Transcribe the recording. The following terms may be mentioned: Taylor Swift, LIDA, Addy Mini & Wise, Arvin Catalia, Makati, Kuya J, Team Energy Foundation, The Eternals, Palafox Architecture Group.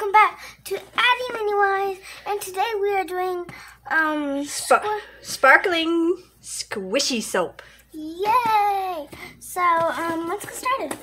welcome back to Addy Mini Wise, and today we are doing sparkling squishy soap. Yay! So let's get started.